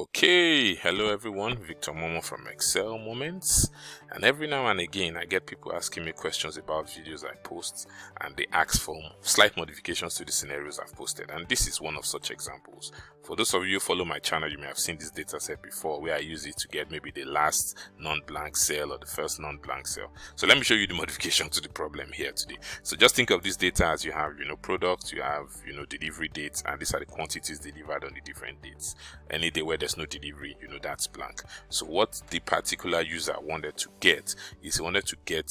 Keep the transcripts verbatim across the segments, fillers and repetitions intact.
Okay, hello everyone, Victor Momo from Excel Moments, and every now and again I get people asking me questions about videos I post, and they ask for slight modifications to the scenarios I've posted, and this is one of such examples. For those of you who follow my channel, you may have seen this data set before, where I use it to get maybe the last non-blank cell or the first non-blank cell. So let me show you the modification to the problem here today. So just think of this data as you have, you know, products, you have, you know, delivery dates, and these are the quantities delivered on the different dates. Any day where there's no delivery, you know, that's blank. So what the particular user wanted to get is he wanted to get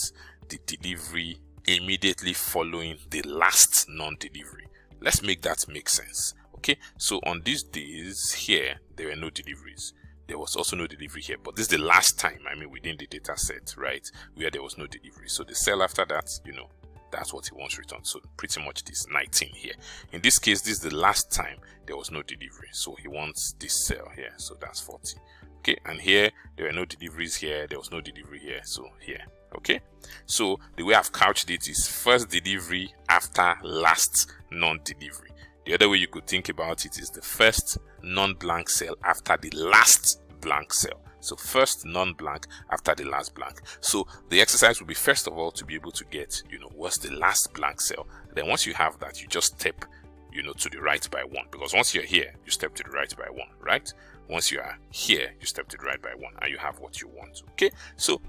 the delivery immediately following the last non-delivery. Let's make that make sense. Okay, so on these days here there were no deliveries. There was also no delivery here, but this is the last time, I mean within the data set, right, where there was no delivery. So the cell after that, you know, that's what he wants returned. So pretty much this nineteen here. In this case, this is the last time there was no delivery. So he wants this cell here. So that's forty. Okay. And here, there were no deliveries here. There was no delivery here. So here. Okay. So the way I've couched it is first delivery after last non-delivery. The other way you could think about it is the first non-blank cell after the last blank cell. So first non-blank after the last blank. So the exercise will be first of all to be able to get, you know, what's the last blank cell. Then once you have that, you just step, you know, to the right by one, because once you're here, you step to the right by one, right? Once you are here, you step to the right by one and you have what you want. Okay. So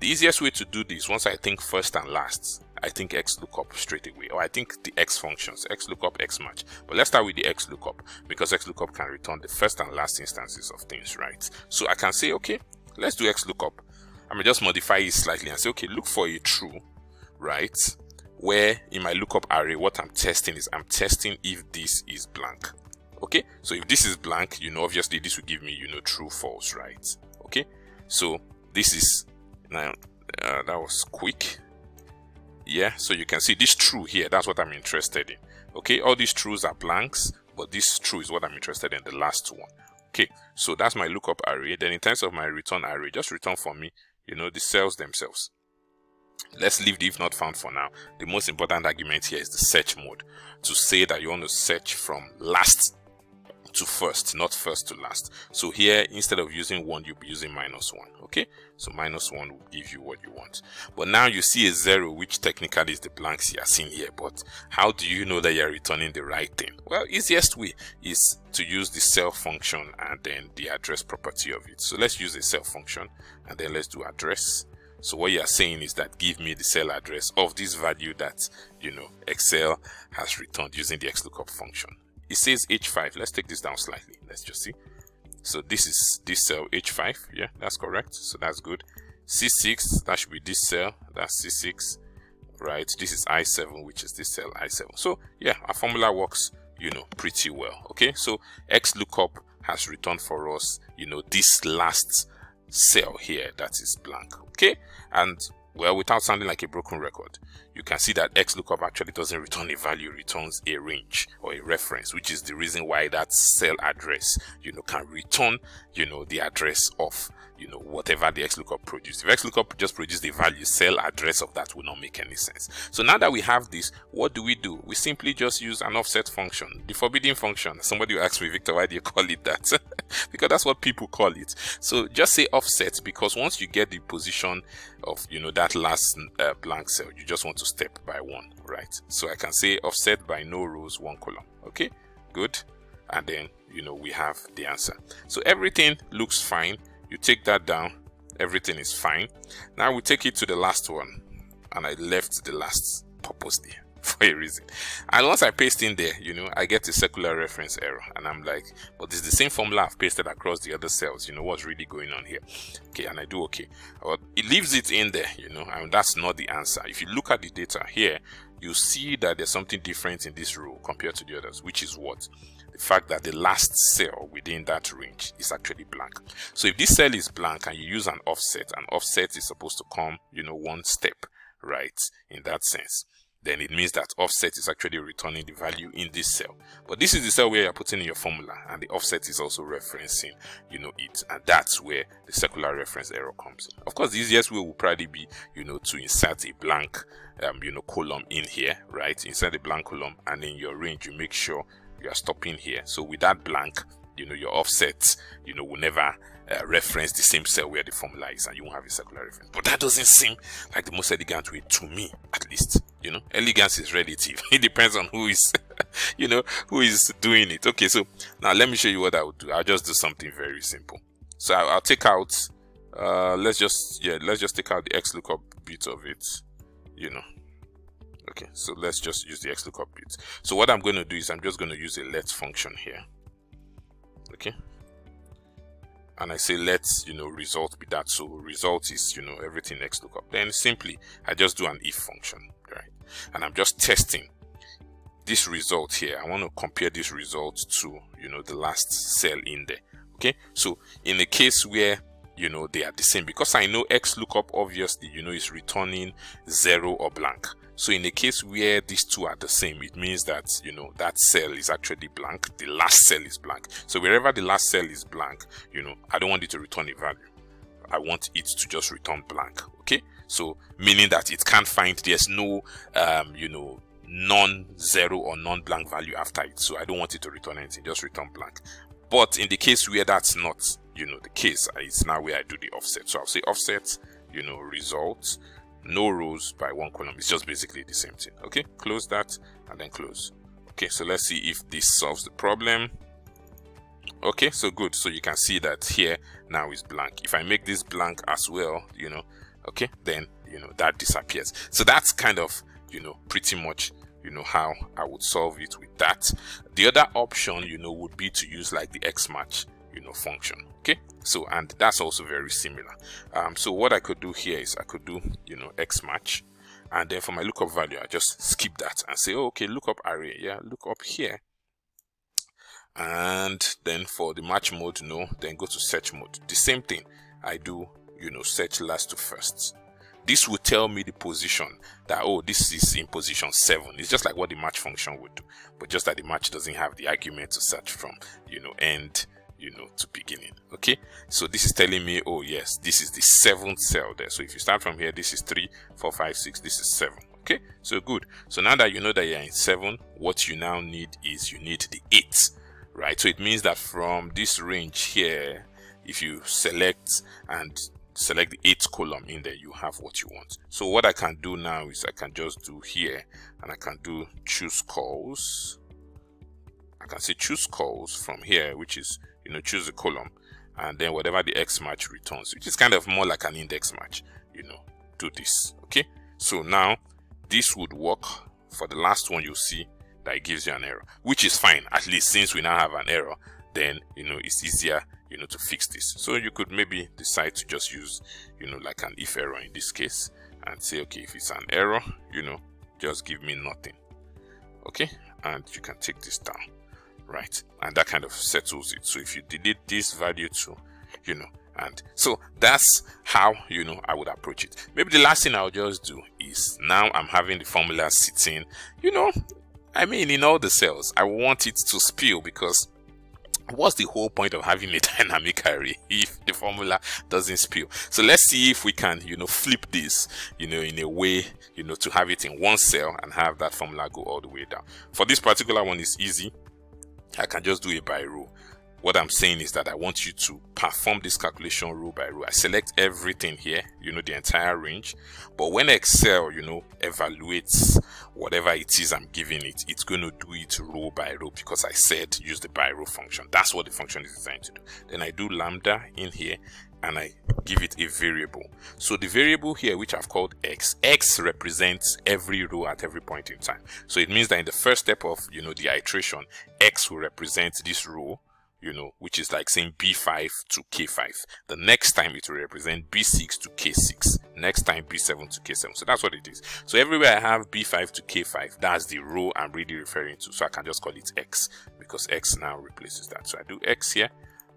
the easiest way to do this, once I think first and last, I think X lookup straight away, or I think the X functions, X lookup, X match. But let's start with the X lookup, because X lookup can return the first and last instances of things, right? So I can say, okay, let's do X lookup. I may just modify it slightly and say, okay, look for a true, right? Where in my lookup array, what I'm testing is I'm testing if this is blank. Okay, so if this is blank, you know, obviously this will give me, you know, true, false, right? Okay, so this is now uh, that was quick. Yeah, so you can see this true here, that's what I'm interested in. Okay, all these trues are blanks, but this true is what I'm interested in, the last one. Okay, so that's my lookup array. Then in terms of my return array, just return for me, you know, the cells themselves. Let's leave the if not found for now. The most important argument here is the search mode, to say that you want to search from last to first, not first to last. So here, instead of using one, you'll be using minus one. Okay, so minus one will give you what you want. But now you see a zero, which technically is the blanks you are seeing here. But how do you know that you're returning the right thing? Well, easiest way is to use the cell function and then the address property of it. So let's use a cell function and then let's do address. So what you are saying is that give me the cell address of this value that, you know, Excel has returned using the X lookup function. It says H five. Let's take this down slightly. Let's just see. So this is this cell H five. Yeah, that's correct. So that's good. C six, that should be this cell. That's C six, right? This is I seven, which is this cell I seven. So yeah, our formula works, you know, pretty well. Okay. So X lookup has returned for us, you know, this last cell here that is blank. Okay. And well, without sounding like a broken record, you can see that X lookup actually doesn't return a value, returns a range or a reference, which is the reason why that cell address, you know, can return, you know, the address of, you know, whatever the X lookup produced. If X lookup just produced the value, cell address of that will not make any sense. So now that we have this, what do we do? We simply just use an offset function, the forbidding function. Somebody will ask me, Victor, why do you call it that? Because that's what people call it. So just say offset, because once you get the position of, you know, that last uh, blank cell, you just want to step by one, right? So I can say offset by no rows, one column. Okay, good. And then, you know, we have the answer. So everything looks fine. You take that down, everything is fine. Now we take it to the last one, and I left the last purposely for a reason. And once I paste in there, you know, I get a circular reference error, and I'm like, but it's the same formula I've pasted across the other cells. You know, what's really going on here? Okay, and I do okay. Well, it leaves it in there, you know, and that's not the answer. If you look at the data here, you see that there's something different in this row compared to the others, which is what? The fact that the last cell within that range is actually blank. So if this cell is blank and you use an offset, an offset is supposed to come, you know, one step, right, in that sense, then it means that offset is actually returning the value in this cell. But this is the cell where you're putting in your formula, and the offset is also referencing, you know, it. And that's where the circular reference error comes in. Of course, the easiest way will probably be, you know, to insert a blank, um, you know, column in here, right? Insert a blank column, and in your range, you make sure you are stopping here. So with that blank, you know, your offsets, you know, will never uh, reference the same cell where the formula is, and you won't have a circular reference. But that doesn't seem like the most elegant way to me, at least. You know, elegance is relative. It depends on who is, you know, who is doing it. Okay, so now let me show you what I would do. I'll just do something very simple. So I'll, I'll take out, uh, let's just, yeah, let's just take out the X lookup bit of it, you know. Okay, so let's just use the X lookup bit. So what I'm going to do is I'm just going to use a let function here. Okay, and I say let, you know, result be that. So result is, you know, everything X lookup. Then simply I just do an if function, right? And I'm just testing this result here. I want to compare this result to, you know, the last cell in there. Okay, so in the case where, you know, they are the same, because I know X lookup obviously, you know, is returning zero or blank. So in the case where these two are the same, it means that, you know, that cell is actually blank. The last cell is blank. So wherever the last cell is blank, you know, I don't want it to return a value. I want it to just return blank. Okay, so meaning that it can't find, there's no um you know, non-zero or non-blank value after it. So I don't want it to return anything, just return blank. But in the case where that's not, you know, the case, it's now where I do the offset. So I'll say offset, you know, results, no rows by one column. It's just basically the same thing. Okay, close that and then close. Okay, so let's see if this solves the problem. Okay, so good. So you can see that here now is blank. If I make this blank as well, you know, okay, then, you know, that disappears. So that's kind of, you know, pretty much, you know, how I would solve it with that. The other option, you know, would be to use like the X match, you know, function. Okay, so, and that's also very similar. Um, so what I could do here is I could do, you know, X match, and then for my lookup value I just skip that and say, oh, okay, lookup array, yeah, look up here. And then for the match mode, no, then go to search mode. The same thing I do, you know, search last to first. This will tell me the position that, oh, this is in position seven. It's just like what the match function would do, but just that the match doesn't have the argument to search from, you know, end, you know, to beginning. Okay, so this is telling me, oh yes, this is the seventh cell there. So if you start from here, this is three, four, five, six, this is seven. Okay, so good. So now that you know that you're in seven, what you now need is you need the eight, right? So it means that from this range here, if you select and select the eighth column in there, you have what you want. So what I can do now is I can just do here, and I can do choose calls. I can say choose calls from here, which is, you know, choose a column, and then whatever the X match returns, which is kind of more like an index match, you know, do this. Okay, so now this would work. For the last one, you'll see that it gives you an error, which is fine. At least since we now have an error, then, you know, it's easier, you know, to fix this. So you could maybe decide to just use, you know, like an if error in this case, and say, okay, if it's an error, you know, just give me nothing. Okay, and you can take this down, right? And that kind of settles it. So if you delete this value too, you know, and so that's how, you know, I would approach it. Maybe the last thing I'll just do is, now I'm having the formula sitting, you know, I mean, in all the cells. I want it to spill, because what's the whole point of having a dynamic array if the formula doesn't spill? So let's see if we can, you know, flip this, you know, in a way, you know, to have it in one cell and have that formula go all the way down. For this particular one, it's easy. I can just do it by row. What I'm saying is that I want you to perform this calculation row by row. I select everything here, you know, the entire range. But when Excel, you know, evaluates whatever it is I'm giving it, it's going to do it row by row, because I said use the BYROW function. That's what the function is designed to do. Then I do lambda in here, and I give it a variable. So the variable here, which I've called x, x represents every row at every point in time. So it means that in the first step of, you know, the iteration, x will represent this row, you know, which is like saying B five to K five. The next time it will represent B six to K six. Next time B seven to K seven. So that's what it is. So everywhere I have B five to K five, that's the row I'm really referring to. So I can just call it x, because x now replaces that. So I do x here.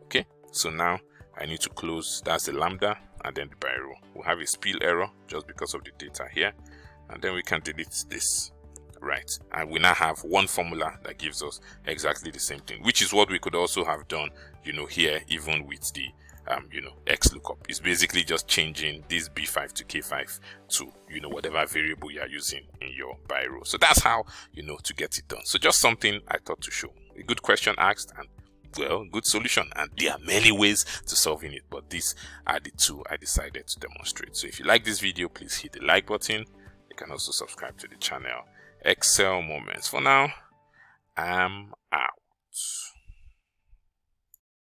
Okay, so now I need to close, that's the lambda, and then the BYROW. We'll have a spill error just because of the data here, and then we can delete this, right? And we now have one formula that gives us exactly the same thing, which is what we could also have done, you know, here, even with the um you know, X lookup. It's basically just changing this B five to K five to, you know, whatever variable you are using in your BYROW. So that's how, you know, to get it done. So just something I thought to show. A good question asked, and well, good solution. And there are many ways to solving it, but these are the two I decided to demonstrate. So if you like this video, please hit the like button. You can also subscribe to the channel. Excel Moments. For now, I'm out.